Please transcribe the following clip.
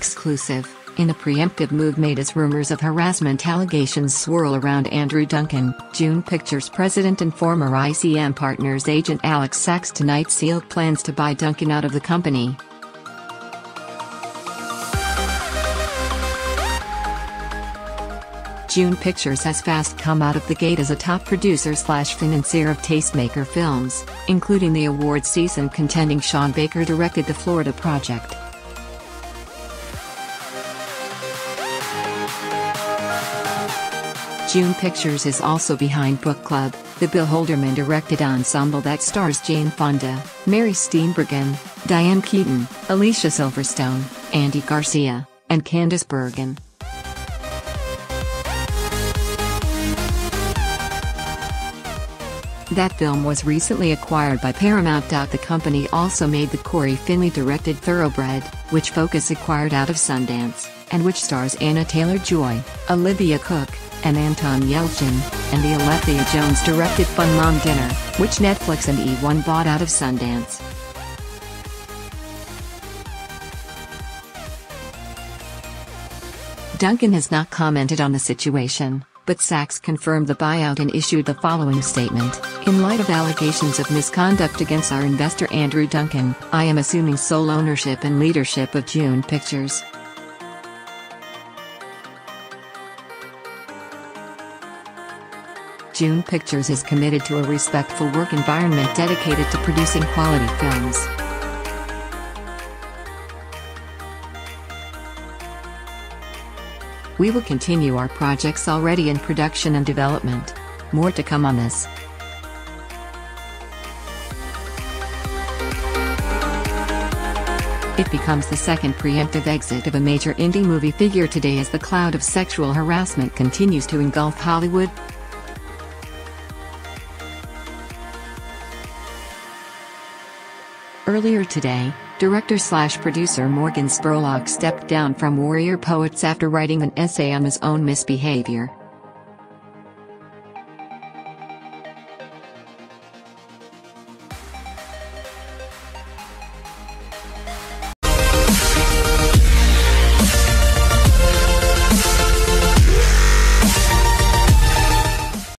Exclusive. In a preemptive move made as rumors of harassment allegations swirl around Andrew Duncan, June Pictures president and former ICM Partners agent Alex Saks tonight sealed plans to buy Duncan out of the company. June Pictures has fast come out of the gate as a top producer/financier of tastemaker films, including the awards season contending Sean Baker directed The Florida Project. June Pictures is also behind Book Club, the Bill Holderman-directed ensemble that stars Jane Fonda, Mary Steenburgen, Diane Keaton, Alicia Silverstone, Andy Garcia, and Candice Bergen. That film was recently acquired by Paramount. The company also made the Corey Finley-directed Thoroughbred, which Focus acquired out of Sundance, and which stars Anya Taylor-Joy, Olivia Cooke, and Anton Yelchin, and the Alethea Jones directed Fun Mom Dinner, which Netflix and eOne bought out of Sundance. Duncan has not commented on the situation, but Saks confirmed the buyout and issued the following statement. In light of allegations of misconduct against our investor Andrew Duncan, I am assuming sole ownership and leadership of June Pictures. June Pictures is committed to a respectful work environment dedicated to producing quality films. We will continue our projects already in production and development. More to come on this. It becomes the second preemptive exit of a major indie movie figure today as the cloud of sexual harassment continues to engulf Hollywood. Earlier today, director/producer Morgan Spurlock stepped down from Warrior Poets after writing an essay on his own misbehavior.